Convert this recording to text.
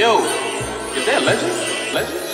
Yo, is that legend? Legend?